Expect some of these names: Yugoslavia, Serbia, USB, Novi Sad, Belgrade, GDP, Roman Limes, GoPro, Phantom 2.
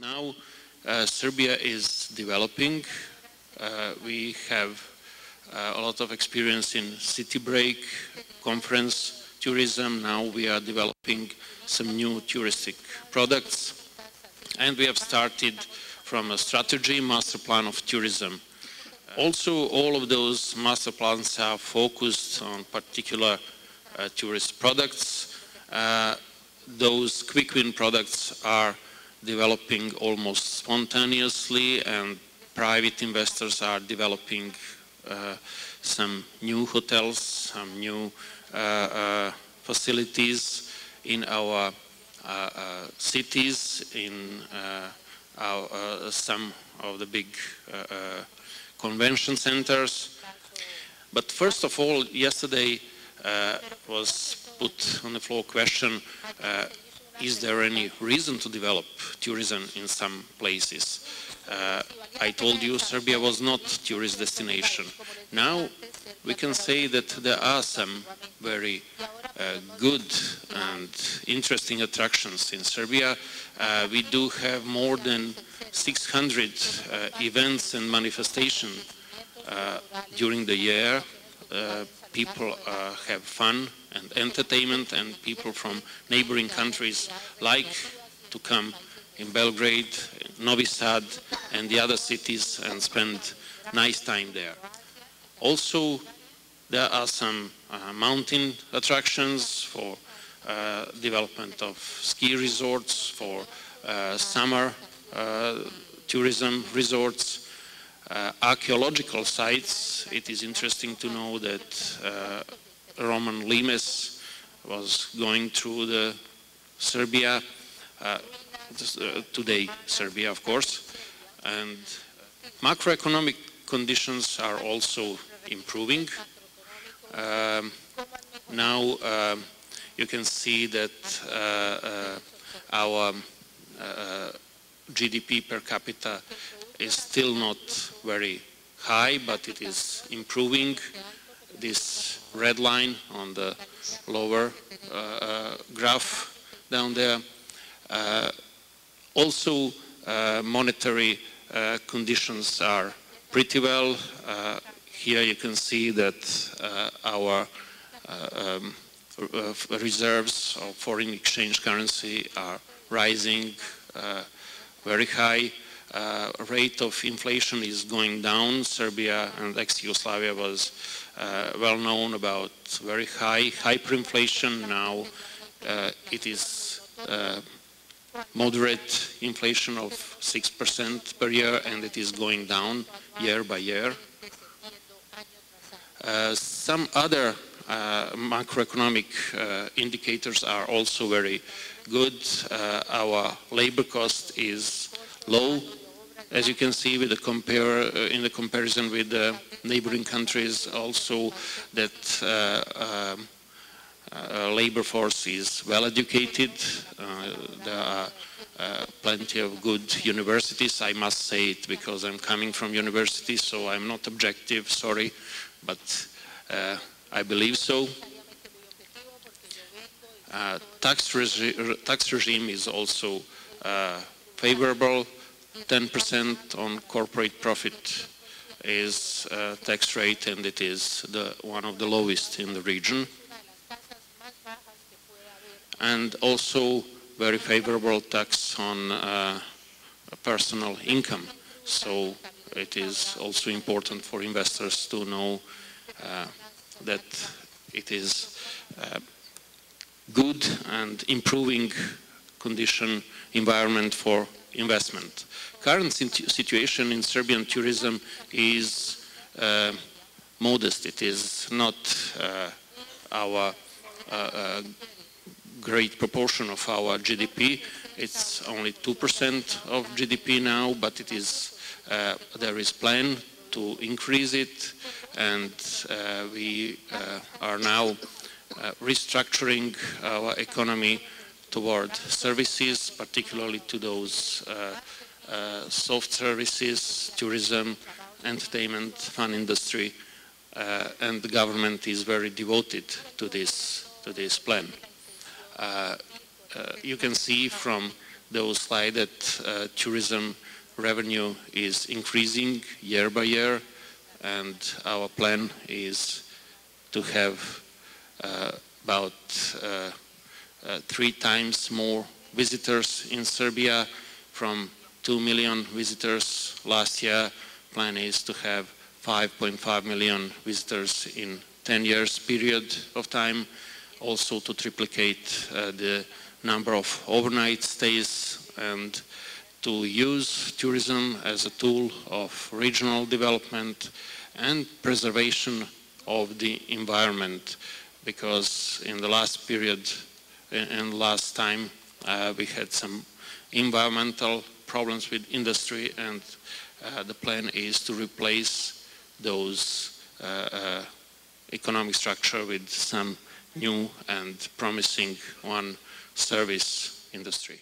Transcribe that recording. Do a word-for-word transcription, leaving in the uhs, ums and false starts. now uh, Serbia is developing. Uh, we have uh, a lot of experience in city break, conference, tourism. Now we are developing some new touristic products. And we have started from a strategy, master plan of tourism. Also, all of those master plans are focused on particular uh, tourist products. Uh, those quick win products are developing almost spontaneously, and private investors are developing uh, some new hotels, some new uh, uh, facilities in our uh, uh, cities, in uh, our, uh, some of the big uh, uh, convention centers. But first of all, yesterday uh, was put on the floor question, uh, is there any reason to develop tourism in some places? Uh, I told you Serbia was not a tourist destination. Now we can say that there are some very uh, good and interesting attractions in Serbia. Uh, we do have more than six hundred uh, events and manifestations uh, during the year. Uh, people uh, have fun and entertainment, and people from neighboring countries like to come in Belgrade, Novi Sad and the other cities and spend nice time there. Also, there are some uh, mountain attractions for uh, development of ski resorts, for uh, summer uh, tourism resorts. Uh, archaeological sites, it is interesting to know that uh, Roman Limes was going through the Serbia, uh, today Serbia, of course, and macroeconomic conditions are also improving. Um, now uh, you can see that uh, uh, our uh, G D P per capita is still not very high, but it is improving. This red line on the lower uh, uh, graph down there. Uh, also, uh, monetary uh, conditions are pretty well. Uh, here you can see that uh, our uh, um, reserves of foreign exchange currency are rising uh, very high. Uh, rate of inflation is going down. Serbia and ex-Yugoslavia was uh, well known about very high hyperinflation. Now uh, it is uh, moderate inflation of six percent per year, and it is going down year by year. Uh, some other uh, macroeconomic uh, indicators are also very good. Uh, our labor cost is low, as you can see with the compare, uh, in the comparison with the neighboring countries. Also, that uh, um, uh, labor force is well educated. Uh, there are uh, plenty of good universities. I must say it because I'm coming from university, so I'm not objective, sorry, but uh, I believe so. Uh, tax, re tax regime is also uh, favorable. ten percent on corporate profit is uh, tax rate, and it is the, one of the lowest in the region. And also very favorable tax on uh, personal income. So it is also important for investors to know uh, that it is uh, good and improving condition environment for investment. Current situation in Serbian tourism is uh, modest. It is not uh, our uh, uh, great proportion of our G D P. It's only two percent of G D P now, but it is, uh, there is plan to increase it, and uh, we uh, are now uh, restructuring our economy toward services, particularly to those uh, uh, soft services, tourism, entertainment, fun industry, uh, and the government is very devoted to this to this plan. Uh, uh, you can see from those slides that uh, tourism revenue is increasing year by year, and our plan is to have uh, about uh, uh, three times more visitors in Serbia. From two million visitors last year, plan is to have five point five million visitors in ten years period of time, also to triplicate uh, the number of overnight stays, and to use tourism as a tool of regional development and preservation of the environment, because in the last period, in last time, uh, we had some environmental problems with industry, and uh, the plan is to replace those uh, uh, economic structure with some new and promising one service industry.